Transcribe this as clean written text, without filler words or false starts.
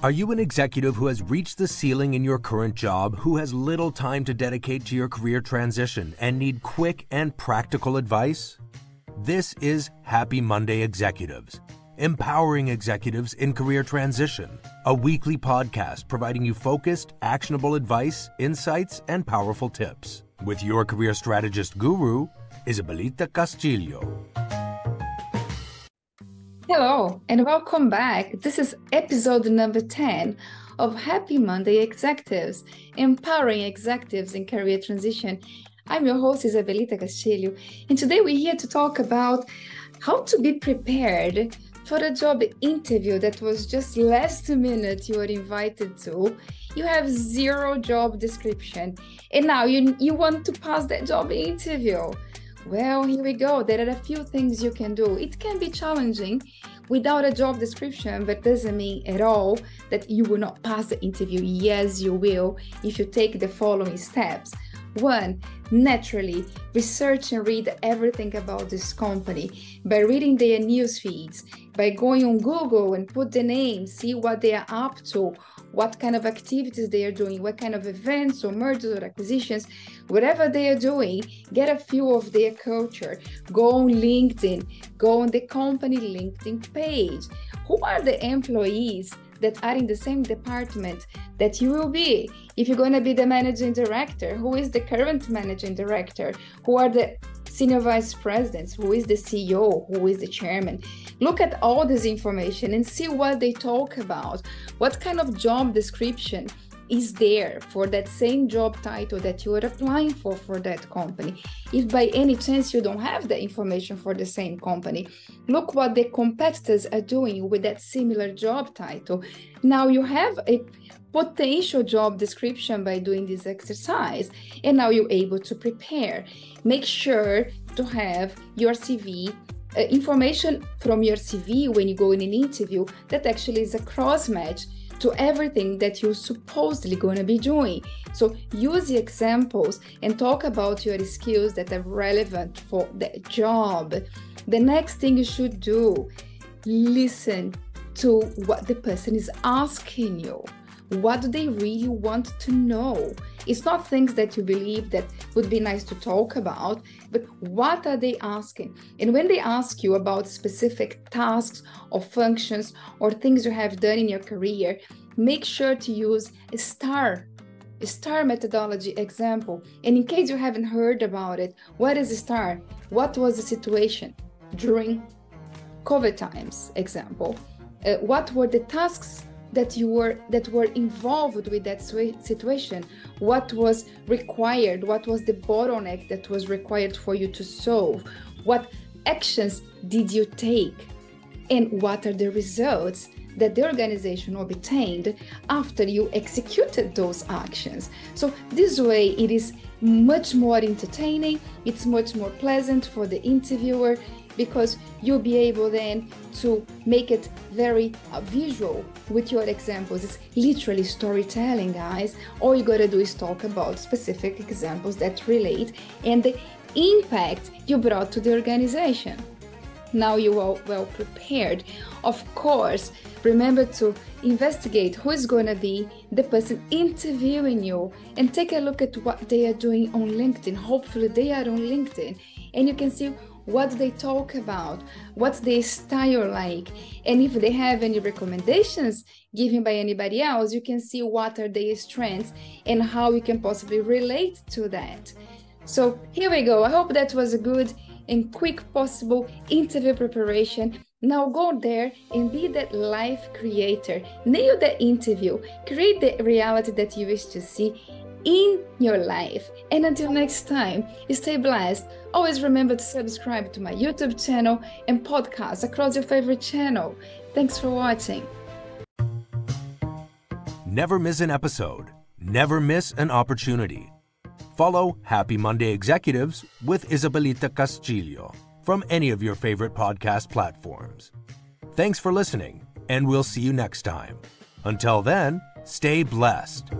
Are you an executive who has reached the ceiling in your current job, who has little time to dedicate to your career transition, and need quick and practical advice? This is Happy Monday Executives, empowering executives in career transition, a weekly podcast providing you focused, actionable advice, insights, and powerful tips with your career strategist guru, Isabelita Castilho. Hello and welcome back. This is episode number 10 of Happy Monday Executives, empowering executives in career transition. I'm your host, Isabelita Castilho, and today we're here to talk about how to be prepared for a job interview that was just last minute you were invited to. You have zero job description, and now you want to pass that job interview. Well, here we go. There are a few things you can do. It can be challenging without a job description, but doesn't mean at all that you will not pass the interview. Yes, you will if you take the following steps. 1. Naturally, research and read everything about this company by reading their news feeds, by going on Google and put the name, see what they are up to, what kind of activities they are doing, what kind of events or mergers or acquisitions, whatever they are doing, get a feel of their culture. Go on LinkedIn, go on the company LinkedIn page. Who are the employees that are in the same department that you will be? If you're going to be the managing director, who is the current managing director? Who are the senior vice presidents? Who is the CEO? Who is the chairman? Look at all this information and see what they talk about. What kind of job description is there for that same job title that you are applying for that company? If by any chance you don't have the information for the same company, look what the competitors are doing with that similar job title. Now you have a potential job description by doing this exercise, and now you're able to prepare. Make sure to have your CV, information from your CV when you go in an interview that actually is a cross-match to everything that you're supposedly going to be doing. So use the examples and talk about your skills that are relevant for the job. The next thing you should do, listen to what the person is asking you. What do they really want to know? It's not things that you believe that would be nice to talk about, but what are they asking? And when they ask you about specific tasks or functions or things you have done in your career, make sure to use a STAR methodology example. And in case you haven't heard about it, what is a STAR? What was the situation during COVID times, example? What were the tasks that were involved with that situation? What was required? What was the bottleneck that was required for you to solve? What actions did you take? And what are the results that the organization obtained after you executed those actions? So this way it is much more entertaining, it's much more pleasant for the interviewer, because you'll be able then to make it very visual with your examples. It's literally storytelling, guys. All you gotta do is talk about specific examples that relate and the impact you brought to the organization. Now you are well prepared. Of course, remember to investigate who is going to be the person interviewing you and take a look at what they are doing on LinkedIn. Hopefully they are on LinkedIn and you can see what they talk about, what's their style like, and if they have any recommendations given by anybody else, you can see what are their strengths and how you can possibly relate to that. So here we go. I hope that was a good and quick possible interview preparation. Now go there and be that life creator. Nail the interview, create the reality that you wish to see in your life. And until next time, stay blessed. Always remember to subscribe to my YouTube channel and podcasts across your favorite channel. Thanks for watching. Never miss an episode. Never miss an opportunity. Follow Happy Monday Executives with Isabelita Castilho from any of your favorite podcast platforms. Thanks for listening, and we'll see you next time. Until then, stay blessed.